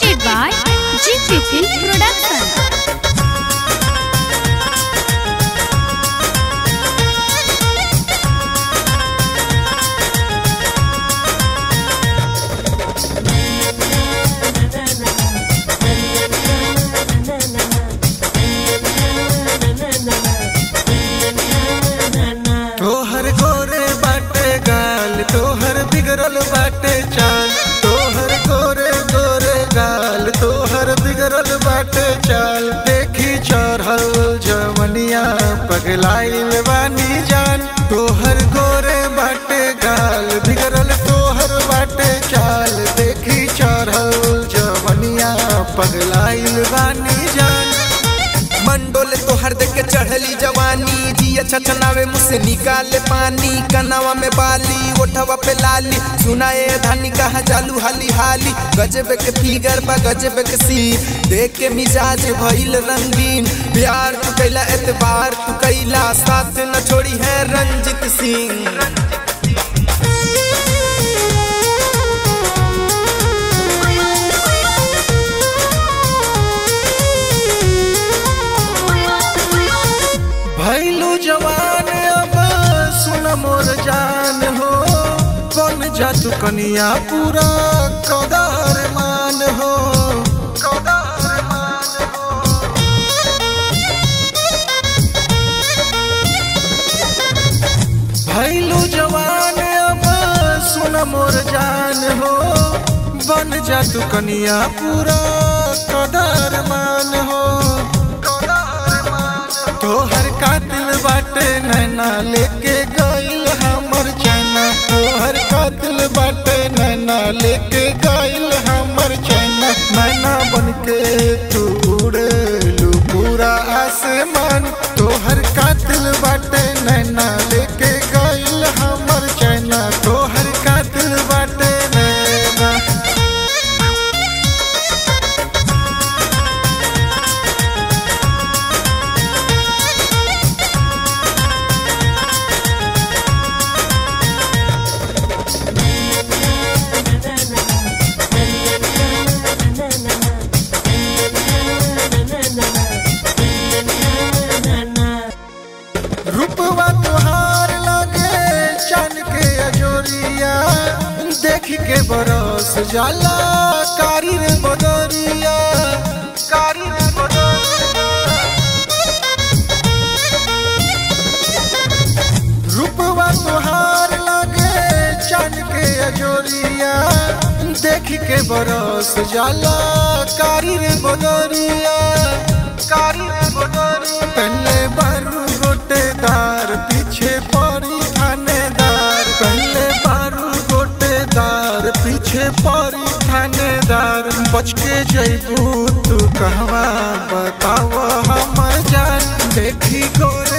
hosted by G.P. Production. तोहर बिगड़ल बाटे चाल, तोहर गोरे गोरे गाल, तोहर बिगड़ल बाटे चाल। देखी चढ़ल जवनिया पगलाइल बानी जान, तोहर गोरे बाटे गाल, बिगड़ल तोहर बाटे चाल। देखी चढ़ल जवनिया पगलाइल बानी जान। मंडोले तोहर देख के चढ़ली जवानी, जिया छछनावे मुझसे निकाले पानी। कनावा में बाली, ओठवा पे लाली, सुनाए धानी कहा जालू हाली हाली। गजब के फिगर बा गजब के सीन, देख के मिजाज भइल रंगीन। प्यार तू कैला एतबार तू कैला, साथ न छोड़ी है रंजित सिंह। भइलू जवान अब सुन मोर जान हो, कौन जातु कनिया पूरा कदार मान हो। भइलू जवान अब सुन मोर जान हो, बन जातु कनिया पूरा कदार मान हो। तोहर कातिल बाटे नैना, लेके गइल हमर चैना। तोहर कातिल बाटे नैना, लेके गइल हमर चैना। नैना बनके तू उड़लू पूरा आसमान, तोहर कातिल बाटे नैना, लेके गइल हमर चैना। तोहर कातिल बाटे नैना। रूपवा तुहार लगे चान के अजोरिया, देख के बरस जाला कारी रे बदरिया। रूपवा तुहार लगे चान के अजोरिया, देख के बरस जाला कारी रे बदरिया। पहले बारू गोटेदार, पीछे परी थानेदार। पहले बारू गोटेदार, पीछे परी थानेदार। बच के जइबू तू कहवा बताव हमर जान, देखी गोर